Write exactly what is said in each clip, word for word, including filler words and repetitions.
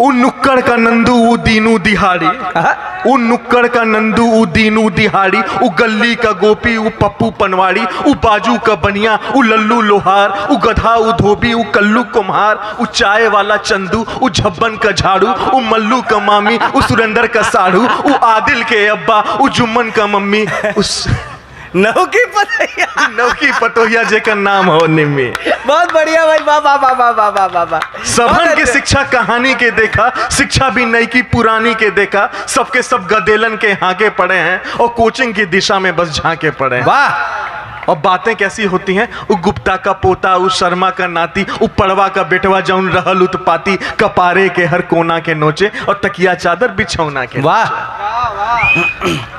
उ नुक्कड़ का नंदू उ दीनू दिहाड़ी, उ नुक्कड़ का नंदू उ दीनू दिहाड़ी, उ गली का गोपी उ पप्पू पनवाड़ी, उ बाजू का बनिया उ लल्लू लोहार, उ गधा उ धोबी उ कल्लू कुम्हार, उ चाय वाला चंदू उ झब्बन का झाड़ू, उ मल्लू का मामी उ सुरेंद्र का साढ़ू, उ आदिल के अब्बा उ जुम्मन का मम्मी, उस नौकी पतोहिया नौकी पतोहिया जेकर नाम हो निम्मी। बहुत बढ़िया भाई, वाह वाह वाह वाह वाह वाह। सबन के शिक्षा कहानी के देखा, शिक्षा भी नई की पुरानी के देखा, सबके सब गदेलन के हाके पड़े हैं और कोचिंग की दिशा में बस झांके पड़े। वाह, और बातें कैसी होती हैं। उ गुप्ता का पोता, उ शर्मा का नाती, उ पड़वा का बेटवा जौन रहल उत्पाती, कपारे के हर कोना के नोचे और तकिया चादर बिछौना के। वाह,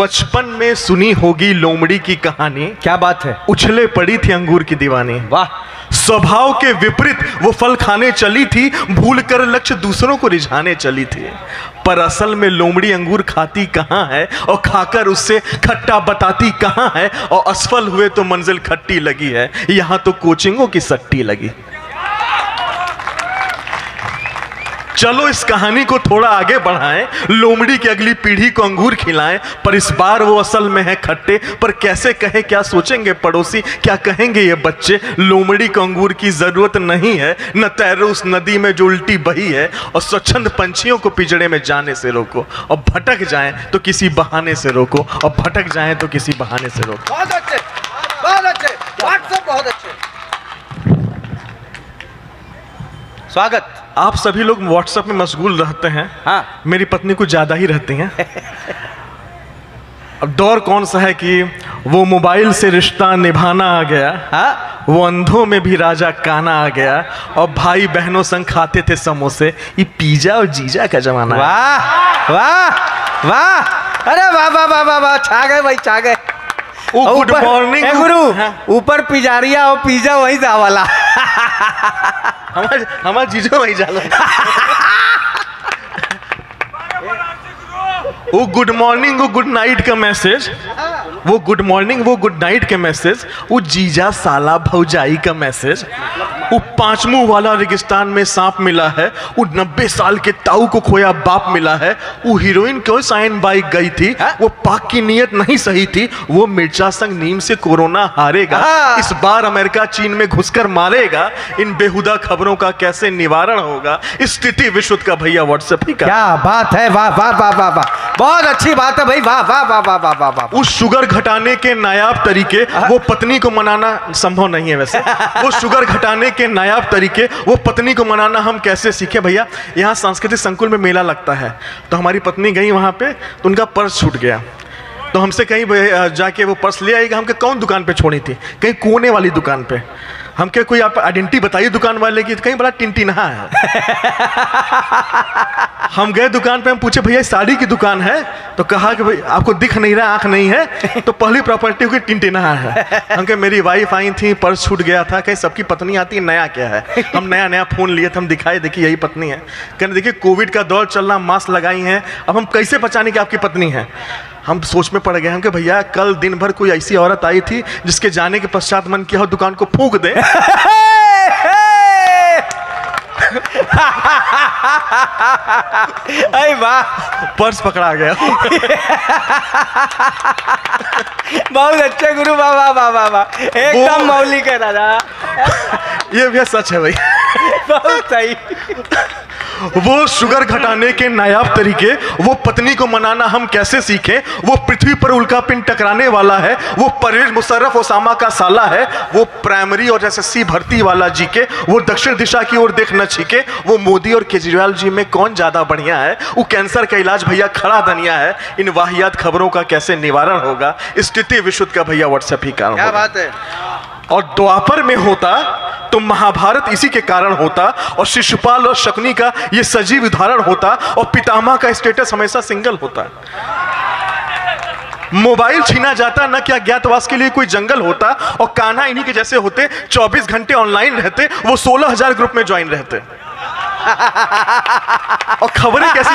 बचपन में सुनी होगी लोमड़ी की कहानी, क्या बात है। उछले पड़ी थी अंगूर की दीवानी, वाह। स्वभाव के विपरीत वो फल खाने चली थी, भूलकर लक्ष्य दूसरों को रिझाने चली थी, पर असल में लोमड़ी अंगूर खाती कहाँ है और खाकर उससे खट्टा बताती कहाँ है, और असफल हुए तो मंजिल खट्टी लगी है, यहाँ तो कोचिंगों की सट्टी लगी। चलो इस कहानी को थोड़ा आगे बढ़ाएं, लोमड़ी की अगली पीढ़ी को अंगूर खिलाएं, पर इस बार वो असल में है खट्टे, पर कैसे कहे, क्या सोचेंगे पड़ोसी, क्या कहेंगे ये बच्चे। लोमड़ी को अंगूर की जरूरत नहीं है, न तैरो उस नदी में जो उल्टी बही है, और स्वच्छंद पंछियों को पिंजड़े में जाने से रोको, और भटक जाएं तो किसी बहाने से रोको, और भटक जाएं तो किसी बहाने से रोको। बहुत अच्छे, बहुत अच्छे, बहुत अच्छे। स्वागत। आप सभी लोग व्हाट्सएप में मशगूल रहते हैं। हाँ, मेरी पत्नी कुछ ज़्यादा ही रहती हैं। अब दौर कौन सा है कि वो मोबाइल से रिश्ता निभाना आ गया, हाँ, वो अंधों में भी राजा काना आ गया, और भाई बहनों संग खाते थे समोसे, ये पिज़्ज़ा और जीजा का जमाना। वाह वाह वाह, अरे वाह वाह वाह वाह, छा गए भाई, छा गए। गुड मॉर्निंग गुरु। ऊपर पिजारिया और पिज़्ज़ा वहीं जा वाला, हमारे हमारे जीजो वहीं जालो। वो गुड मॉर्निंग वो गुड नाइट का मैसेज, वो गुड मॉर्निंग वो गुड नाइट के मैसेज, वो जीजा साला भौजाई का मैसेज, वो पांचवों वाला रेगिस्तान में सांप मिला है, वो नब्बे साल के ताऊ को खोया बाप मिला है, वो हीरोइन क्यों साइन बाइक गई थी, वो पाक की नीयत नहीं सही थी, वो मिर्चा संग नीम से कोरोना हारेगा, इस बार अमेरिका चीन में घुसकर मारेगा, इन बेहुदा खबरों का कैसे निवारण होगा, स्थिति विश्व का भैया व्हाट्सएप ही का। क्या बात है, वाह वाह वाह वाह वाह, बहुत अच्छी बात है भाई, वाह वाह वाह वाह वाह वाह वाह। उस शुगर घटाने के नायाब तरीके, वो पत्नी को मनाना संभव नहीं है वैसे। वो शुगर घटाने के नायाब तरीके, वो पत्नी को मनाना हम कैसे सीखे भैया। यहाँ सांस्कृतिक संकुल में मेला लगता है, तो हमारी पत्नी गई वहाँ पे, तो उनका पर्स छूट गया, तो हमसे कहीं जाके वो पर्स ले आएगा, हमके कौन दुकान पे छोड़ी थी, कहीं कोने वाली दुकान पे, हमके कोई आप आइडेंटिटी बताइए दुकान वाले की, कहीं बड़ा टिनटिना है। हम गए दुकान पे, हम पूछे भैया साड़ी की दुकान है, तो कहा कि भाई आपको दिख नहीं रहा, आंख नहीं है, तो पहली प्रॉपर्टी हुई टिनटिना है। हम कहे मेरी वाइफ आई थी, पर्स छूट गया था, कहीं सबकी पत्नी आती है, नया क्या है। हम नया नया फ़ोन लिए थे, हम दिखाए, देखिए यही पत्नी है। कहने देखिए कोविड का दौर चल रहा, मास्क लगाई हैं, अब हम कैसे पहचाने कि आपकी पत्नी है। हम सोच में पड़ गए, हम कि भैया कल दिन भर कोई ऐसी औरत आई थी जिसके जाने के पश्चात मन किया हो दुकान को फूंक दे। अरे वाह, पर्स पकड़ा गया। बहुत अच्छे गुरु, वाह वाह वाह वाह वाह, एकदम मौलिक है दादा। ये भैया सच है भाई, बहुत सही। वो शुगर घटाने के नायाब तरीके, वो पत्नी को मनाना हम कैसे सीखें, वो पृथ्वी पर उल्का पिंड टकराने वाला है, वो परवेज मुशर्रफ ओसामा का साला है, वो प्राइमरी और एसएससी भर्ती वाला जीके, वो दक्षिण दिशा की ओर देख न छीके, वो मोदी और केजरीवाल जी में कौन ज़्यादा बढ़िया है, वो कैंसर का इलाज भैया खड़ा धनिया है, इन वाहियात खबरों का कैसे निवारण होगा, स्थिति विश्व का भैया व्हाट्सएप ही कारण। क्या बात है। और द्वापर में होता तो महाभारत इसी के कारण होता, और शिशुपाल और शकुनी का ये सजीव उदाहरण होता, और पितामह का स्टेटस हमेशा सिंगल होता। मोबाइल छीना जाता न, क्या ज्ञातवास के लिए कोई जंगल होता, और कान्हा इन्हीं के जैसे होते, चौबीस घंटे ऑनलाइन रहते, वो सोलह हजार ग्रुप में ज्वाइन रहते। और खबरें कैसी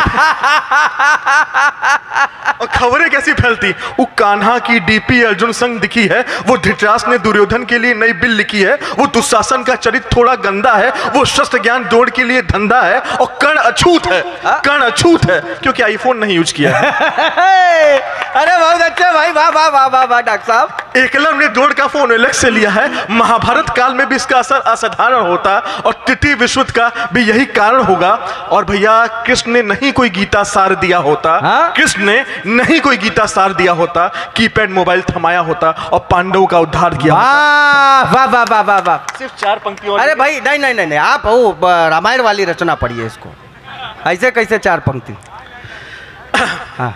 और खबरें कैसी फैलती। वो कान्हा की डीपी अर्जुन संग दिखी है, वो धृतराष्ट्र ने दुर्योधन के लिए नई बिल लिखी है, वो दुशासन का चरित्र थोड़ा गंदा है, वो शस्त्र ज्ञान जोड़ के लिए धंधा है, और कर्ण अछूत है, कर्ण अछूत है क्योंकि आईफोन नहीं यूज किया है। अरे बहुत अच्छा भाई, वाह वाह वाह वाह वाह डॉक्टर साहब। एकलव्य ने द्रोण का फोन अलग से लिया है, महाभारत काल में भी इसका असर असाधारण होता और तृतीय विश्व का भी यही कारण होगा। और भैया कृष्ण ने नहीं कोई गीता सार दिया होता, कृष्ण ने नहीं कोई गीता सार दिया होता, कीपैड मोबाइल थमाया होता और पांडवों का उद्धार किया। वाह वाह वाह वाह वाह, सिर्फ चार पंक्तियों। अरे भाई नहीं नहीं नहीं, आप रामायण वाली रचना पढ़िए इसको, ऐसे कैसे चार पंक्ति। हाँ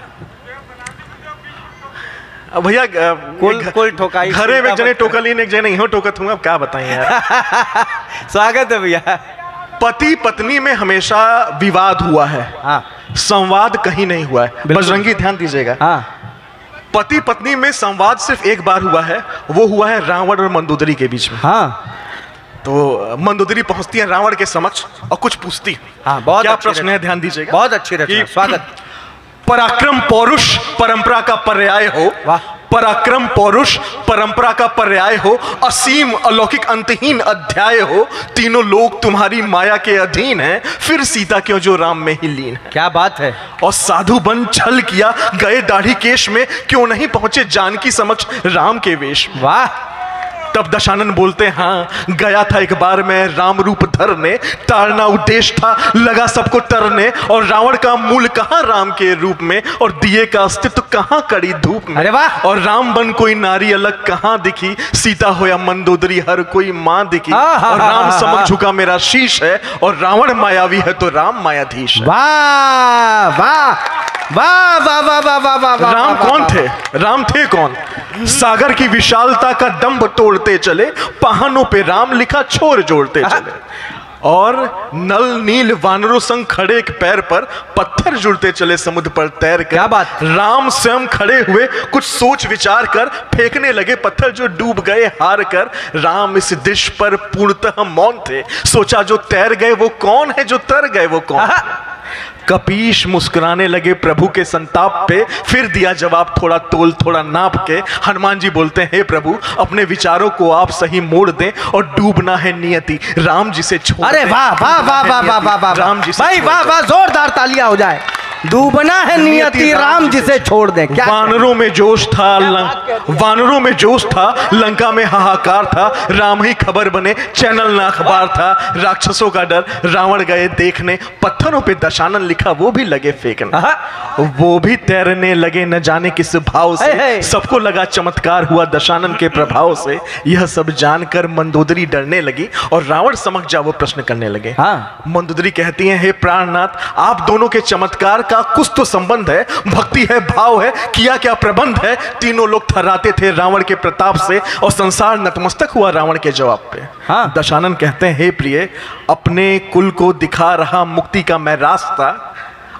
भैया कुल कुल ठोकाई, घरे में जने टोकली ने जने हो टोकत हूँ, अब क्या बताएं यार। स्वागत है भैया। पति पत्नी में हमेशा विवाद हुआ है, संवाद कहीं नहीं हुआ है। बजरंगी ध्यान दीजिएगा, पति पत्नी में संवाद सिर्फ एक बार हुआ है, वो हुआ है रावण और मंदोदरी के बीच में। हाँ तो मंदोदरी पहुंचती है रावण के समक्ष और कुछ पूछती है। बहुत प्रश्न है, ध्यान दीजिएगा, बहुत अच्छी रचना। स्वागत। पराक्रम पौरुष परंपरा का पर्याय हो, पराक्रम पौरुष परंपरा का पर्याय हो, असीम अलौकिक अंतहीन अध्याय हो, तीनों लोग तुम्हारी माया के अधीन हैं, फिर सीता क्यों जो राम में ही लीन है। क्या बात है। और साधु बन छल किया गए दाढ़ी केश में, क्यों नहीं पहुंचे जानकी समक्ष राम के वेश। वाह। तब दशानन बोलते, हाँ गया था एक बार मैं राम रूप धरने, तारना उद्देश्य था लगा सबको तरने, और रावण का मूल कहाँ राम के रूप में, और दिए का अस्तित्व कहाँ कड़ी धूप में। अरे वाह। और राम बन कोई नारी अलग कहाँ दिखी, सीता हो या मंदोदरी हर कोई माँ दिखी, और राम समझ झुका मेरा शीश है, और रावण मायावी है तो राम मायाधीश। वाह वाह वाह वाह वाह वाह वाह वाह। राम कौन थे, राम थे कौन, सागर की विशालता का दंभ तोड़ते चले, पहाड़ों पे राम लिखा छोर जोड़ते चले, और नल नील वानरों संग खड़े एक पैर पर, पत्थर जुड़ते चले समुद्र पर तैर कर। क्या बात। राम स्वयं खड़े हुए कुछ सोच विचार कर, फेंकने लगे पत्थर जो डूब गए हार कर। राम इस दृश्य पर पूर्णतः मौन थे, सोचा जो तैर गए वो कौन है, जो तर गए वो कौन। कपीश मुस्कुराने लगे प्रभु के संताप पे, फिर दिया जवाब थोड़ा तोल थोड़ा नाप के। हनुमान जी बोलते हैं, हे प्रभु अपने विचारों को आप सही मोड़ दें, और डूबना है नियति राम जी से छोड़। अरे वाह वाह वाह वाह वाह वाह वाह राम जी भाई, वाह वाह, जोरदार तालियां हो जाए। डूबना है नियति राम जिसे छोड़ दे। वानरों में जोश था, वानरों में जोश था, लंका में हाहाकार था, राम ही खबर बने चैनल ना अखबार था। राक्षसों का डर, रावण गए देखने, पत्थरों पे दशानन लिखा वो भी लगे फेंकने, वो भी तैरने लगे न जाने किस भाव से, सबको लगा चमत्कार हुआ दशानन के प्रभाव से। यह सब जानकर मंदोदरी डरने लगी, और रावण समक्ष जा वो प्रश्न करने लगे। मंदोदरी कहती है, हे प्राणनाथ आप दोनों के चमत्कार का कुछ तो संबंध है, भक्ति है भाव है, किया क्या प्रबंध है। तीनों लोग थर्राते थे रावण के प्रताप से, और संसार नतमस्तक हुआ रावण के जवाब पे। हाँ। दशानन कहते हैं, हे प्रिय अपने कुल को दिखा रहा मुक्ति का मैं रास्ता,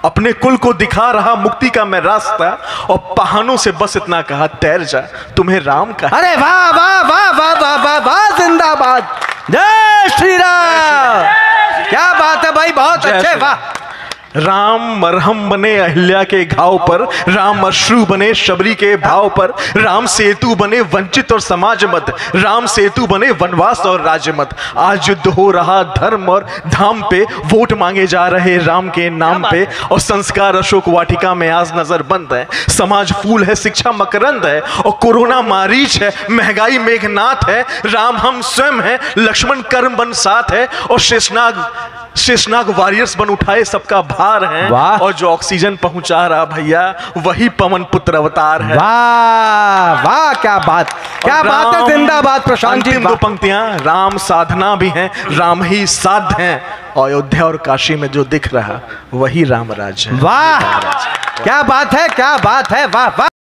अपने कुल को दिखा रहा मुक्ति का मैं रास्ता, और पहानों से बस इतना कहा तैर जा तुम्हें राम का। अरे वाह वाह वाह वाह वाह वाह, जिंदाबाद, जय श्री राम। क्या बात है भाई, बहुत अच्छे। वाह। राम मरहम बने अहिल्या के घाव पर, राम अश्रु बने शबरी के भाव पर, राम सेतु बने वंचित और समाज मत, राम सेतु बने वनवास और राज्य मत। आज युद्ध हो रहा धर्म और धाम पे, वोट मांगे जा रहे राम के नाम पे, और संस्कार अशोक वाटिका में आज नजर बंद है। समाज फूल है, शिक्षा मकरंद है, और कोरोना मारीच है, महंगाई मेघनाथ है, राम हम स्वयं है, लक्ष्मण कर्म बन साथ है, और शेषनाग शेषनाग वॉरियर्स बन उठाए सबका भार है, और जो ऑक्सीजन पहुंचा रहा भैया वही पवन पुत्र अवतार है। वाह वाह, क्या बात, क्या बात है, जिंदाबाद प्रशांत जी। दो पंक्तियां, राम साधना भी हैं, राम ही साध हैं, और अयोध्या और काशी में जो दिख रहा वही रामराज है। वाह क्या बात है, क्या बात है, वाह वाह।